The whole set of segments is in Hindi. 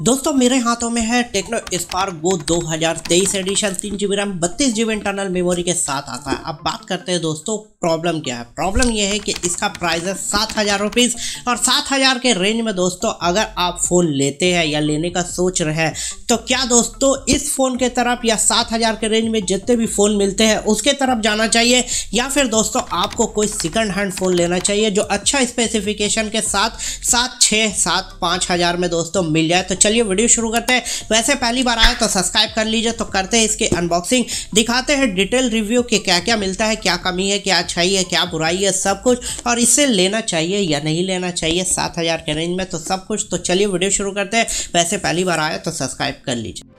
दोस्तों मेरे हाथों में है Tecno Spark Go 2023 edition 3 GB RAM 32 GB internal memory के साथ आता है। अब बात करते हैं दोस्तों प्रॉब्लम क्या है। प्रॉब्लम यह है कि इसका प्राइस है 7,000 रुपीज़ और 7,000 के रेंज में दोस्तों अगर आप फ़ोन लेते हैं या लेने का सोच रहे हैं तो क्या दोस्तों इस फ़ोन के तरफ या 7,000 के रेंज में जितने भी फ़ोन मिलते हैं उसके तरफ जाना चाहिए या फिर दोस्तों आपको कोई सेकेंड हैंड फ़ोन लेना चाहिए जो अच्छा स्पेसिफिकेशन के साथ 7,600-7,500 में दोस्तों मिल जाए। तो चलिए वीडियो शुरू करते हैं। वैसे पहली बार आए तो सब्सक्राइब कर लीजिए। तो करते हैं इसके अनबॉक्सिंग, दिखाते हैं डिटेल रिव्यू के क्या क्या मिलता है, क्या कमी है, क्या अच्छाई है, क्या बुराई है, सब कुछ और इसे लेना चाहिए या नहीं लेना चाहिए 7,000 के रेंज में, तो सब कुछ। तो चलिए वीडियो शुरू करते हैं। वैसे पहली बार आए तो सब्सक्राइब कर लीजिए।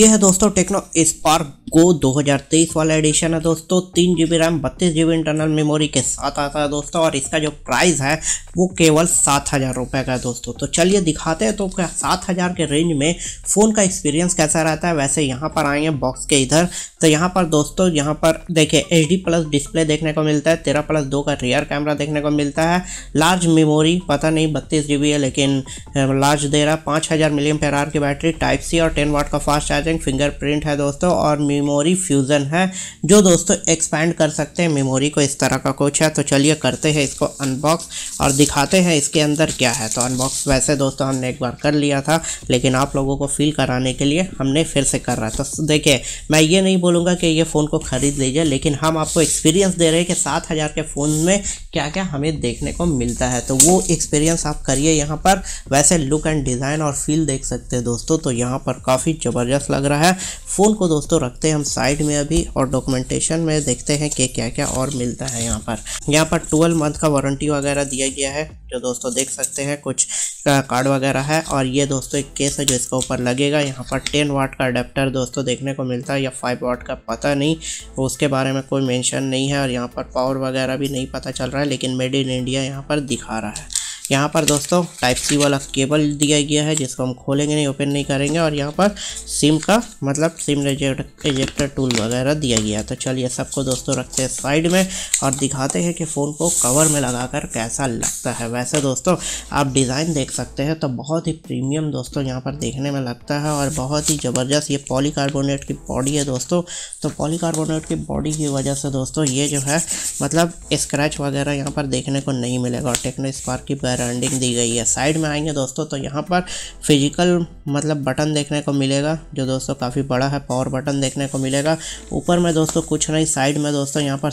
ये है दोस्तों टेक्नो स्पार्क गो 2023 वाला एडिशन है दोस्तों। 3 GB RAM 32 GB internal memory के साथ आता है दोस्तों और इसका जो प्राइस है वो केवल 7,000 रुपये का है दोस्तों। तो चलिए दिखाते हैं तो 7,000 के रेंज में फ़ोन का एक्सपीरियंस कैसा रहता है। वैसे यहाँ पर आएंगे बॉक्स के इधर तो यहाँ पर दोस्तों यहाँ पर देखिए HD+ डिस्प्ले देखने को मिलता है, 13+2 का रियर कैमरा देखने को मिलता है, लार्ज मेमोरी पता नहीं 32 GB है लेकिन लार्ज दे रहा, 5000 mAh की बैटरी, Type-C और 10 वाट का फास्ट चार्जिंग, फिंगरप्रिंट है दोस्तों और मेमोरी फ्यूजन है जो दोस्तों एक्सपैंड कर सकते हैं मेमोरी को, इस तरह का कुछ है। तो चलिए करते हैं इसको अनबॉक्स और दिखाते हैं इसके अंदर क्या है। तो अनबॉक्स वैसे दोस्तों हमने एक बार कर लिया था लेकिन आप लोगों को फील कराने के लिए हमने फिर से कर रहा है। तो देखिए मैं ये नहीं बोलूँगा कि ये फ़ोन को ख़रीद लीजिए लेकिन हम आपको एक्सपीरियंस दे रहे हैं कि 7,000 के फ़ोन में क्या क्या हमें देखने को मिलता है, तो वो एक्सपीरियंस आप करिए। यहाँ पर वैसे लुक एंड डिज़ाइन और फील देख सकते हैं दोस्तों। तो यहाँ पर काफ़ी ज़बरदस्त लग रहा है। फ़ोन को दोस्तों रखते हैं हम साइड में अभी और डॉक्यूमेंटेशन में देखते हैं कि क्या क्या और मिलता है। यहाँ पर 12 मंथ का वारंटी वगैरह दिया गया है जो दोस्तों देख सकते हैं, कुछ कार्ड वगैरह है और ये दोस्तों एक केस है जो इसके ऊपर लगेगा। यहाँ पर 10 वाट का अडेप्टर दोस्तों देखने को मिलता है या 5 वाट का, पता नहीं उसके बारे में कोई मेंशन नहीं है और यहाँ पर पावर वगैरह भी नहीं पता चल रहा है लेकिन मेड इन इंडिया यहाँ पर दिखा रहा है। यहाँ पर दोस्तों Type-C वाला केबल दिया गया है जिसको हम खोलेंगे नहीं, ओपन नहीं करेंगे और यहाँ पर सिम का मतलब सिम एजेक्टर टूल वगैरह दिया गया है। तो चलिए सबको दोस्तों रखते हैं साइड में और दिखाते हैं कि फ़ोन को कवर में लगाकर कैसा लगता है। वैसे दोस्तों आप डिज़ाइन देख सकते हैं तो बहुत ही प्रीमियम दोस्तों यहाँ पर देखने में लगता है और बहुत ही ज़बरदस्त। ये पॉलीकार्बोनेट की बॉडी है दोस्तों, तो पॉलीकार्बोनेट की बॉडी की वजह से दोस्तों ये जो है मतलब स्क्रैच वगैरह यहाँ पर देखने को नहीं मिलेगा और टेक्नो स्पार्क की ब्रांडिंग दी गई है। साइड में आएंगे दोस्तों तो यहाँ पर फिजिकल मतलब बटन देखने को मिलेगा जो दोस्तों काफ़ी बड़ा है, पावर बटन देखने को मिलेगा। ऊपर में दोस्तों कुछ नहीं, साइड में दोस्तों यहाँ पर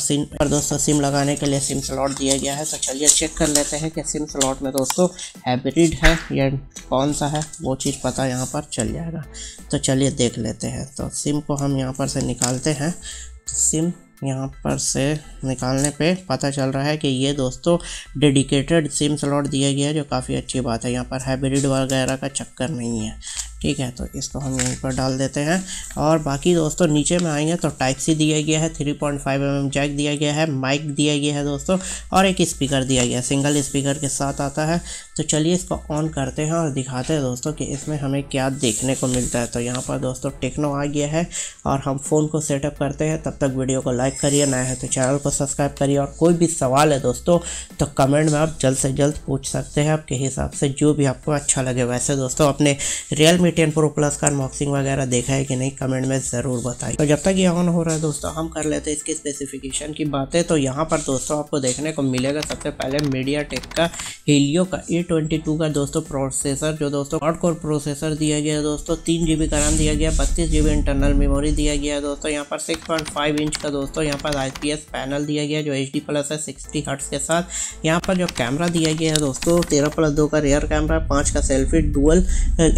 सिम लगाने के लिए सिम स्लॉट दिया गया है। तो चलिए चेक कर लेते हैं कि सिम स्लॉट में दोस्तों हाइब्रिड है या कौन सा है, वो चीज़ पता यहाँ पर चल जाएगा। तो चलिए देख लेते हैं। तो सिम को हम यहाँ पर से निकालते हैं। सिम यहाँ पर से निकालने पे पता चल रहा है कि ये दोस्तों डेडिकेटेड सिम स्लॉट दिया गया है जो काफ़ी अच्छी बात है। यहाँ पर हाइब्रिड वगैरह का चक्कर नहीं है, ठीक है। तो इसको हम यहीं पर डाल देते हैं और बाकी दोस्तों नीचे में आएंगे तो Type-C दिया गया है, 3.5 mm जैक दिया गया है, माइक दिया गया है दोस्तों और एक स्पीकर दिया गया है, सिंगल स्पीकर के साथ आता है। तो चलिए इसको ऑन करते हैं और दिखाते हैं दोस्तों कि इसमें हमें क्या देखने को मिलता है। तो यहाँ पर दोस्तों टेक्नो आ गया है और हम फ़ोन को सेटअप करते हैं। तब तक वीडियो को लाइक करिए, नया है तो चैनल को सब्सक्राइब करिए और कोई भी सवाल है दोस्तों तो कमेंट में आप जल्द से जल्द पूछ सकते हैं आपके हिसाब से, जो भी आपको अच्छा लगे। वैसे दोस्तों अपने रियलमी 10 Pro Plus का अनबॉक्सिंग वगैरह देखा है कि नहीं, कमेंट में ज़रूर बताइए। तो जब तक ये ऑन हो रहा है दोस्तों हम कर लेते हैं इसके स्पेसिफिकेशन की बातें। तो यहाँ पर दोस्तों आपको देखने को मिलेगा सबसे पहले MediaTek का Helio का A22 का दोस्तों प्रोसेसर जो दोस्तों क्वाड-कोर प्रोसेसर दिया गया है दोस्तों, 3 GB का RAM दिया गया, 32 GB इंटरनल मेमोरी दिया गया है दोस्तों। यहाँ पर 6.5 इंच का दोस्तों यहाँ पर IPS पैनल दिया गया जो HD+ है, 60 Hz के साथ। यहाँ पर जो कैमरा दिया गया है दोस्तों 13+2 का रियर कैमरा, 5 का सेल्फी डुअल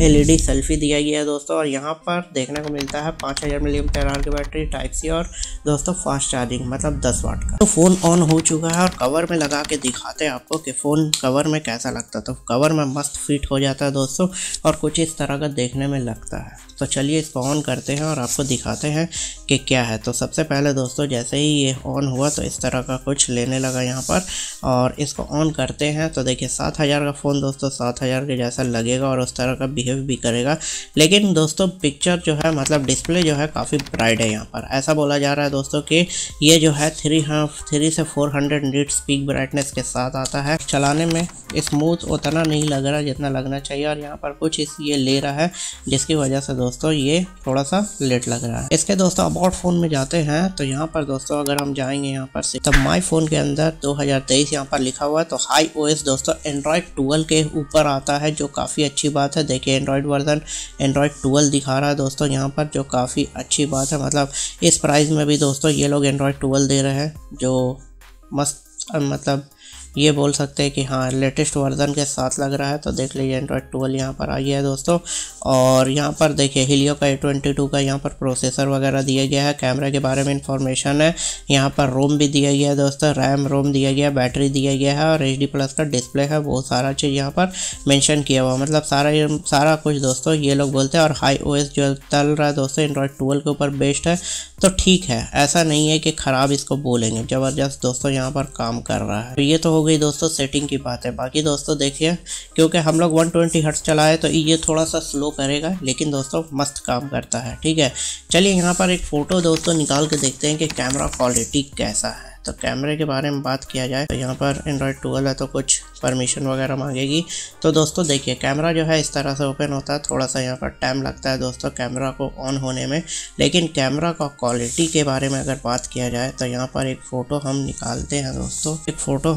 LED सेल्फी दिया गया है दोस्तों और यहाँ पर देखने को मिलता है 5000 mAh की बैटरी, Type-C और दोस्तों फास्ट चार्जिंग मतलब 10 वाट का। तो फ़ोन ऑन हो चुका है और कवर में लगा के दिखाते हैं आपको कि फ़ोन कवर में कैसा लगता है। इसका तो कवर में मस्त फिट हो जाता है दोस्तों, और कुछ इस तरह का देखने में लगता है। तो चलिए इसको ऑन करते हैं और आपको दिखाते हैं कि क्या है। तो सबसे पहले दोस्तों जैसे ही ये ऑन हुआ तो इस तरह का कुछ लेने लगा यहाँ पर, और इसको ऑन करते हैं तो देखिए 7000 का फ़ोन दोस्तों 7000 के जैसा लगेगा और उस तरह का बिहेव भी करेगा। लेकिन दोस्तों पिक्चर जो है मतलब डिस्प्ले जो है काफ़ी ब्राइट है यहाँ पर। ऐसा बोला जा रहा है दोस्तों कि ये जो है 3 से 400 निट्स पीक ब्राइटनेस के साथ आता है। चलाने में स्मूथ उतना नहीं लग रहा जितना लगना चाहिए, और यहाँ पर कुछ इस ये ले रहा है जिसकी वजह से दोस्तों ये थोड़ा सा लेट लग रहा है। इसके दोस्तों अबाउट फ़ोन में जाते हैं तो यहाँ पर दोस्तों अगर हम जाएंगे यहाँ पर से तब माई फ़ोन के अंदर 2023 यहाँ पर लिखा हुआ है। तो हाई ओएस दोस्तों एंड्रॉयड 12 के ऊपर आता है, जो काफ़ी अच्छी बात है। देखिए एंड्रॉयड वर्जन एंड्रॉयड 12 दिखा रहा है दोस्तों यहाँ पर, जो काफ़ी अच्छी बात है। मतलब इस प्राइस में भी दोस्तों ये लोग एंड्रॉयड 12 दे रहे हैं, जो मस्त मतलब ये बोल सकते हैं कि हाँ लेटेस्ट वर्जन के साथ लग रहा है। तो देख लीजिए एंड्रॉयड 12 यहाँ पर आई है दोस्तों, और यहाँ पर देखिए हीलियो का A22 का यहाँ पर प्रोसेसर वगैरह दिया गया है। कैमरा के बारे में इंफॉर्मेशन है यहाँ पर, रोम भी दिया गया है दोस्तों, रैम रोम दिया गया है, बैटरी दिया गया है, और HD+ का डिस्प्ले है। बहुत सारा चीज़ यहाँ पर मैंशन किया हुआ, मतलब सारा कुछ दोस्तों ये लोग बोलते हैं। और हाई OS जो चल रहा है दोस्तों एंड्रॉयड 12 के ऊपर बेस्ट है, तो ठीक है, ऐसा नहीं है कि ख़राब इसको बोलेंगे। ज़बरदस्त दोस्तों यहाँ पर काम कर रहा है। तो ये तो हो गई दोस्तों सेटिंग की बात है। बाकी दोस्तों देखिए क्योंकि हम लोग 120 हर्ट्ज़ चलाए तो ये थोड़ा सा स्लो करेगा, लेकिन दोस्तों मस्त काम करता है, ठीक है। चलिए यहाँ पर एक फ़ोटो दोस्तों निकाल के देखते हैं कि कैमरा क्वालिटी कैसा है। तो कैमरे के बारे में बात किया जाए तो यहाँ पर एंड्रॉयड 12 है तो कुछ परमिशन वगैरह मांगेगी। तो दोस्तों देखिए कैमरा जो है इस तरह से ओपन होता है, थोड़ा सा यहाँ पर टाइम लगता है दोस्तों कैमरा को ऑन होने में। लेकिन कैमरा का क्वालिटी के बारे में अगर बात किया जाए तो यहाँ पर एक फ़ोटो हम निकालते हैं दोस्तों, तो फ़ोटो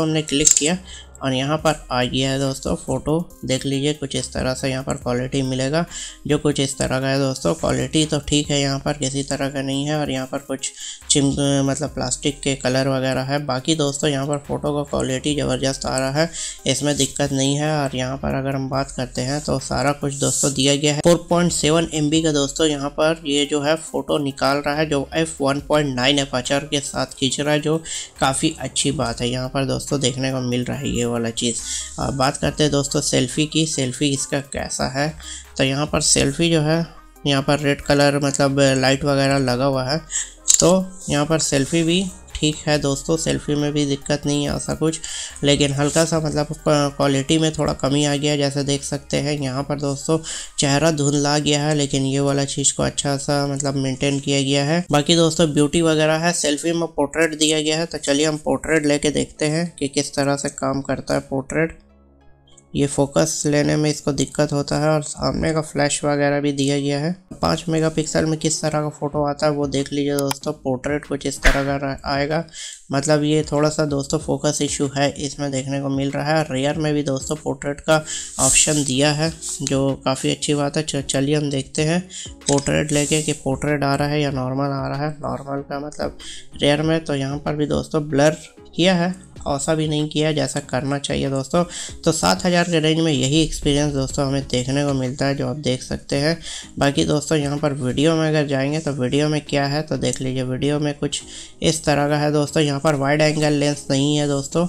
हमने क्लिक किया और यहाँ पर आ गया है दोस्तों फ़ोटो। देख लीजिए कुछ इस तरह से यहाँ पर क्वालिटी मिलेगा, जो कुछ इस तरह का है दोस्तों। क्वालिटी तो ठीक है, यहाँ पर किसी तरह का नहीं है, और यहाँ पर कुछ मतलब प्लास्टिक के कलर वगैरह है। बाकी दोस्तों यहाँ पर फ़ोटो का क्वालिटी ज़बरदस्त आ रहा है, इसमें दिक्कत नहीं है। और यहाँ पर अगर हम बात करते हैं तो सारा कुछ दोस्तों दिया गया है। 4.7 MB का दोस्तों यहाँ पर ये जो है फ़ोटो निकाल रहा है, जो f/1.9 एपर्चर के साथ खींच रहा है, जो काफ़ी अच्छी बात है। यहाँ पर दोस्तों देखने को मिल रहा है ये वाला चीज़। और बात करते हैं दोस्तों सेल्फ़ी की, सेल्फ़ी इसका कैसा है। तो यहाँ पर सेल्फ़ी जो है यहाँ पर रेड कलर मतलब लाइट वगैरह लगा हुआ है, तो यहाँ पर सेल्फ़ी भी ठीक है दोस्तों, सेल्फ़ी में भी दिक्कत नहीं है ऐसा कुछ। लेकिन हल्का सा मतलब क्वालिटी में थोड़ा कमी आ गया, जैसे देख सकते हैं यहाँ पर दोस्तों चेहरा धुंधला गया है, लेकिन ये वाला चीज़ को अच्छा सा मतलब मेंटेन किया गया है। बाकी दोस्तों ब्यूटी वगैरह है, सेल्फ़ी में पोर्ट्रेट दिया गया है। तो चलिए हम पोर्ट्रेट लेके देखते हैं कि किस तरह से काम करता है पोर्ट्रेट। ये फोकस लेने में इसको दिक्कत होता है, और सामने का फ्लैश वगैरह भी दिया गया है। 5 मेगापिक्सल में किस तरह का फ़ोटो आता है वो देख लीजिए दोस्तों। पोर्ट्रेट कुछ इस तरह का आएगा, मतलब ये थोड़ा सा दोस्तों फोकस इशू है इसमें देखने को मिल रहा है। रेयर में भी दोस्तों पोर्ट्रेट का ऑप्शन दिया है, जो काफ़ी अच्छी बात है। चलिए हम देखते हैं पोर्ट्रेट लेके कि पोर्ट्रेट आ रहा है या नॉर्मल आ रहा है। नॉर्मल का मतलब रेयर में। तो यहाँ पर भी दोस्तों ब्लर किया है, ऐसा भी नहीं किया जैसा करना चाहिए दोस्तों। तो 7000 के रेंज में यही एक्सपीरियंस दोस्तों हमें देखने को मिलता है, जो आप देख सकते हैं। बाकी दोस्तों यहाँ पर वीडियो में अगर जाएंगे तो वीडियो में क्या है तो देख लीजिए। वीडियो में कुछ इस तरह का है दोस्तों, यहाँ पर वाइड एंगल लेंस नहीं है दोस्तों,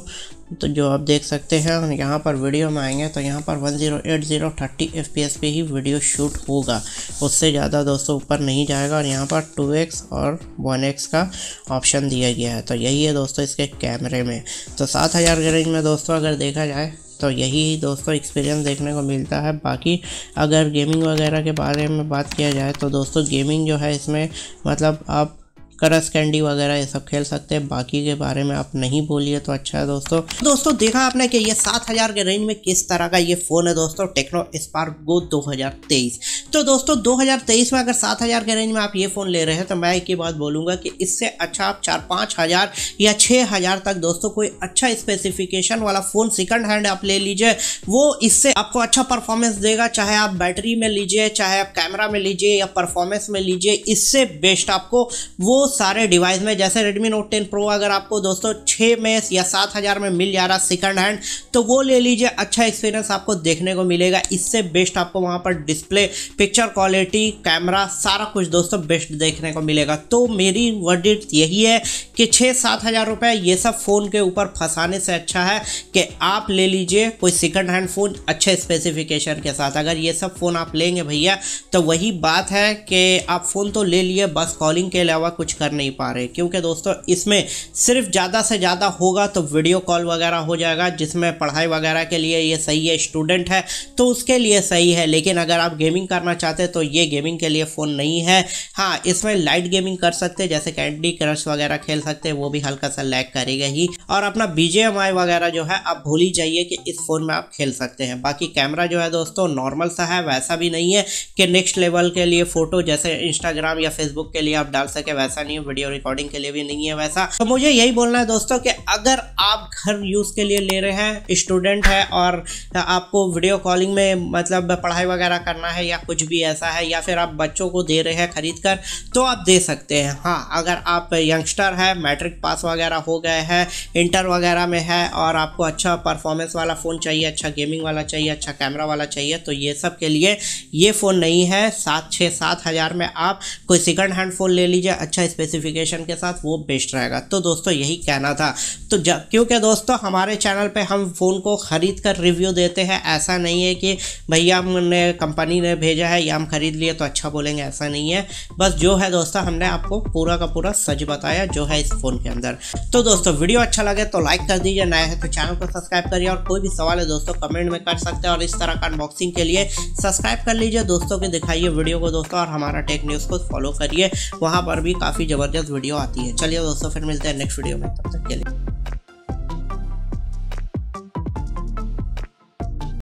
तो जो आप देख सकते हैं। और यहाँ पर वीडियो में आएंगे तो यहाँ पर 1080 30 FPS पे ही वीडियो शूट होगा, उससे ज़्यादा दोस्तों ऊपर नहीं जाएगा। और यहाँ पर 2x और 1x का ऑप्शन दिया गया है। तो यही है दोस्तों इसके कैमरे में। तो 7000 के रेंज में दोस्तों अगर देखा जाए तो यही दोस्तों एक्सपीरियंस देखने को मिलता है। बाकी अगर गेमिंग वगैरह के बारे में बात किया जाए तो दोस्तों गेमिंग जो है इसमें मतलब आप क्रश कैंडी वगैरह ये सब खेल सकते हैं। बाकी के बारे में आप नहीं बोलिए तो अच्छा है दोस्तों। देखा आपने कि ये 7000 के रेंज में किस तरह का ये फ़ोन है दोस्तों, टेक्नो स्पार्क गो 2023। तो दोस्तों 2023 में अगर 7000 के रेंज में आप ये फ़ोन ले रहे हैं तो मैं एक ही बात बोलूँगा कि इससे अच्छा आप 4-5 हज़ार या 6 हज़ार तक दोस्तों कोई अच्छा स्पेसिफिकेशन वाला फ़ोन सेकेंड हैंड आप ले लीजिए। वो इससे आपको अच्छा परफॉर्मेंस देगा, चाहे आप बैटरी में लीजिए, चाहे आप कैमरा में लीजिए या परफॉर्मेंस में लीजिए। इससे बेस्ट आपको वो सारे डिवाइस में, जैसे Redmi Note 10 Pro अगर आपको दोस्तों 6 में या 7,000 में मिल जा रहा सेकंड हैंड तो वो ले लीजिए, अच्छा एक्सपीरियंस आपको देखने को मिलेगा। इससे बेस्ट आपको वहाँ पर डिस्प्ले, पिक्चर क्वालिटी, कैमरा, सारा कुछ दोस्तों बेस्ट देखने को मिलेगा। तो मेरी वर्डिक्ट यही है कि 6-7 हज़ार रुपये ये सब फ़ोन के ऊपर फंसाने से अच्छा है कि आप ले लीजिए कोई सेकंड हैंड फ़ोन अच्छे स्पेसिफिकेशन के साथ। अगर ये सब फ़ोन आप लेंगे भैया तो वही बात है कि आप फ़ोन तो ले लिए, बस कॉलिंग के अलावा कुछ कर नहीं पा रहे, क्योंकि दोस्तों इसमें सिर्फ ज़्यादा से ज़्यादा होगा तो वीडियो कॉल वगैरह हो जाएगा, जिसमें पढ़ाई वगैरह के लिए ये सही है, स्टूडेंट है तो उसके लिए सही है। लेकिन अगर आप गेमिंग करना चाहते तो ये गेमिंग के लिए फ़ोन नहीं है। हाँ, इसमें लाइट गेमिंग कर सकते, जैसे कैंडी क्रश वगैरह खेल सकते, वो भी हल्का सा लैग करेगा ही। और अपना BGMI वगैरह जो है आप भूल ही जाइए कि इस फ़ोन में आप खेल सकते हैं। बाकी कैमरा जो है दोस्तों नॉर्मल सा है, वैसा भी नहीं है कि नेक्स्ट लेवल के लिए फ़ोटो जैसे इंस्टाग्राम या फेसबुक के लिए आप डाल सके, वैसा नहीं है। वीडियो रिकॉर्डिंग के लिए भी नहीं है वैसा। तो मुझे यही बोलना है दोस्तों कि अगर आप घर यूज़ के लिए ले रहे हैं, स्टूडेंट है और आपको वीडियो कॉलिंग में मतलब पढ़ाई वगैरह करना है या कुछ भी ऐसा है, या फिर आप बच्चों को दे रहे हैं खरीद कर, तो आप दे सकते हैं। हाँ, अगर आप यंगस्टर है, मैट्रिक पास वगैरह हो गए हैं, इंटर वगैरह में है और आपको अच्छा परफॉर्मेंस वाला फ़ोन चाहिए, अच्छा गेमिंग वाला चाहिए, अच्छा कैमरा वाला चाहिए, तो ये सब के लिए ये फ़ोन नहीं है। 6-7 हज़ार में आप कोई सेकंड हैंड फ़ोन ले लीजिए अच्छा स्पेसिफिकेशन के साथ, वो बेस्ट रहेगा। तो दोस्तों यही कहना था। तो क्योंकि दोस्तों हमारे चैनल पे हम फ़ोन को ख़रीद कर रिव्यू देते हैं, ऐसा नहीं है कि भैया हमने कंपनी ने भेजा है या हम ख़रीद लिए तो अच्छा बोलेंगे, ऐसा नहीं है। बस जो है दोस्तों हमने आपको पूरा का पूरा सच बताया जो है इस फ़ोन के अंदर। तो दोस्तों वीडियो अच्छा लगे तो लाइक कर दीजिए, नया है तो चैनल को सब्सक्राइब करिए और कोई भी सवाल है दोस्तों कमेंट में कर सकते हैं। और इस तरह का अनबॉक्सिंग के लिए सब्सक्राइब कर लीजिए दोस्तों, के दिखाइए वीडियो को दोस्तों, और हमारा टेक न्यूज़ को फॉलो करिए, वहाँ पर भी काफ़ी ज़बरदस्त वीडियो आती है। चलिए दोस्तों फिर मिलते हैं नेक्स्ट वीडियो में, तब तक के लिए।